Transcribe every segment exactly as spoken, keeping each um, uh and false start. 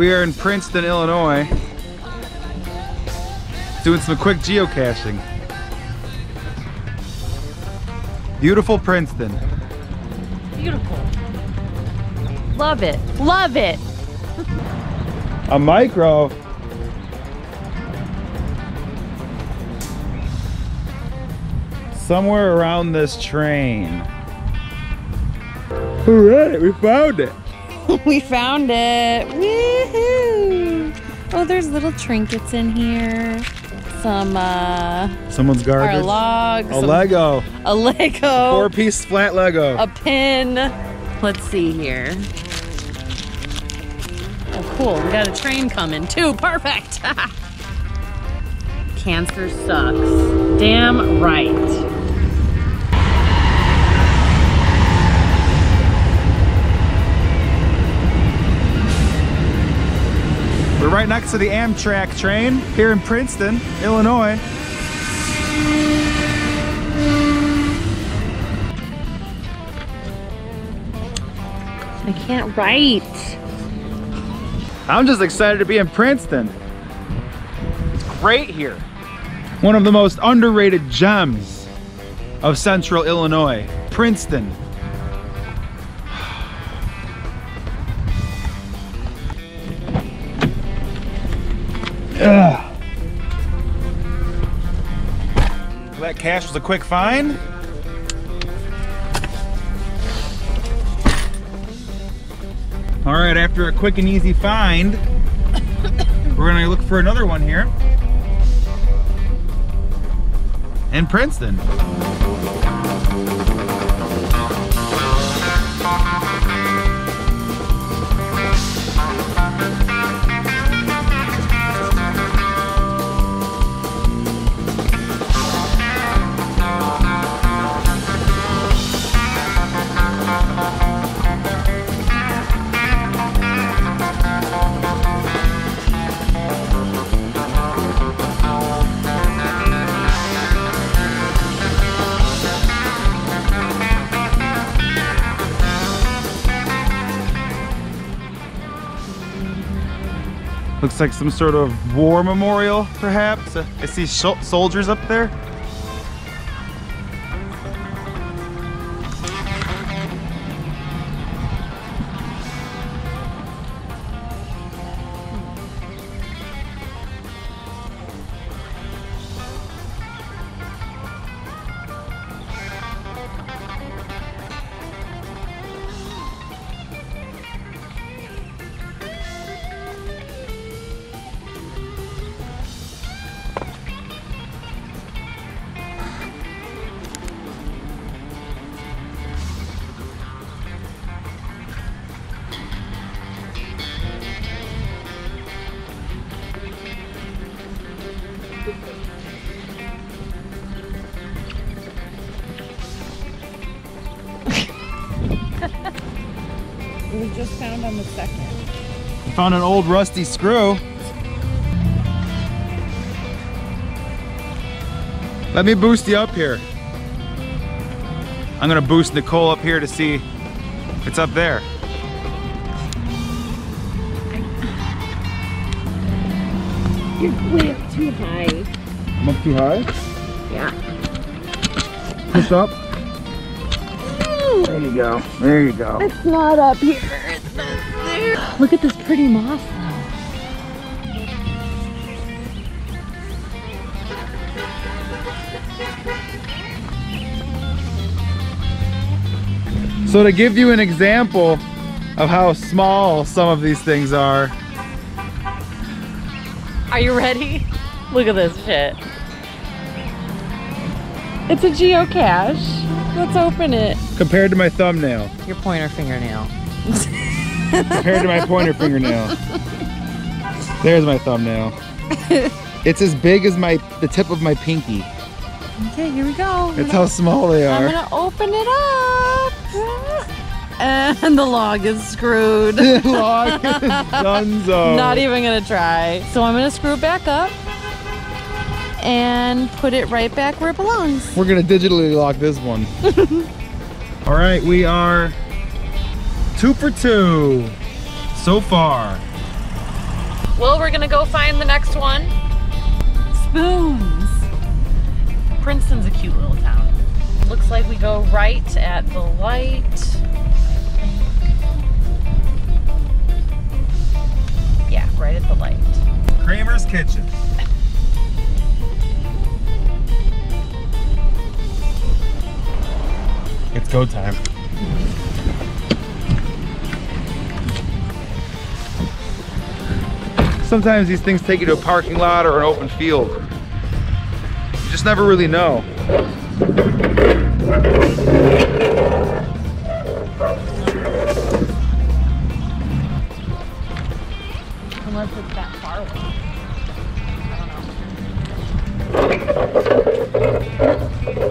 We are in Princeton, Illinois, doing some quick geocaching. Beautiful Princeton. Beautiful. Love it. Love it. A micro. Somewhere around this train. All right, we found it. We found it. Woohoo! Oh, there's little trinkets in here. Some uh someone's garbage. Our logs, a some, Lego. A Lego. Four-piece flat Lego. A pin. Let's see here. Oh, cool. We got a train coming too. Perfect. Cancer sucks. Damn right. We're right next to the Amtrak train here in Princeton, Illinois. I can't write. I'm just excited to be in Princeton. It's great here. One of the most underrated gems of central Illinois, Princeton. Ugh. That cash was a quick find. All right, after a quick and easy find, we're gonna look for another one here in Princeton. Looks like some sort of war memorial, perhaps. I see soldiers up there. We just found on the second. We found an old rusty screw. Let me boost you up here. I'm gonna boost Nicole up here to see if it's up there. You're way up too high. I'm up too high? Yeah. Push up. There you go. There you go. It's not up here. It's not there. Look at this pretty moss though. So to give you an example of how small some of these things are. Are you ready? Look at this shit. It's a geocache. Let's open it. Compared to my thumbnail. Your pointer fingernail. Compared to my pointer fingernail. There's my thumbnail. It's as big as my the tip of my pinky. Okay, here we go. That's how small they are. I'm gonna open it up. And the log is screwed. The log is donezo. Not even gonna try. So I'm gonna screw it back up and put it right back where it belongs. We're gonna digitally lock this one. All right, we are two for two so far. Well, we're gonna go find the next one. Spoons. Princeton's a cute little town. Looks like we go right at the light. Yeah, right at the light. Kramer's Kitchen. It's go time. Sometimes these things take you to a parking lot or an open field. You just never really know. Unless it's that far away. I don't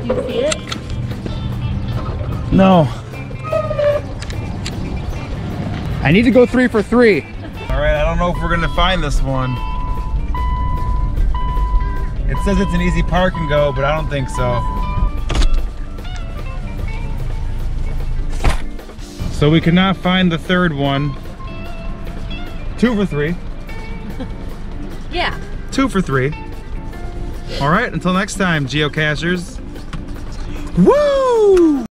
know. Do you see it? No. I need to go three for three. I don't know if we're gonna find this one. It says it's an easy park and go, but I don't think so. So we could not find the third one. Two for three. Yeah. Two for three. All right, until next time, geocachers. Woo!